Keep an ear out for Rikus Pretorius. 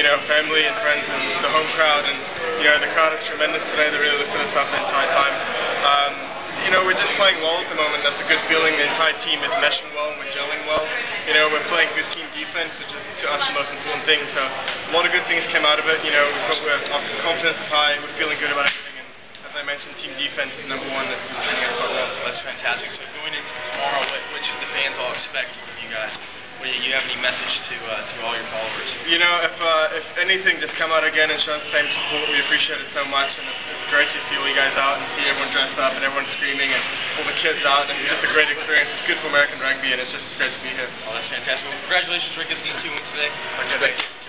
you know, family and friends and the home crowd, and you know, the crowd is tremendous today. They really lifted us up the entire time. You know, we're just playing well at the moment. That's a good feeling. The entire team is meshing well. We're gelling well. You know, we're playing good team defense, which is to us the most important thing. So a lot of good things came out of it. You know, our confidence is high. We're feeling good about everything. And as I mentioned, team defense is number one. That's turning out quite well. That's fantastic. So going into tomorrow, what should the fans all expect from you guys? Well, you have any message to all your followers? You know, if anything, just come out again and show the same support. We appreciate it so much, and it's great to see all you guys out and see everyone dressed up and everyone screaming and all the kids out. And it's just a great experience. It's good for American rugby, and it's just great to be here. Oh, that's fantastic. Well, congratulations, Rikus, getting 2 wins today. Okay, thank you.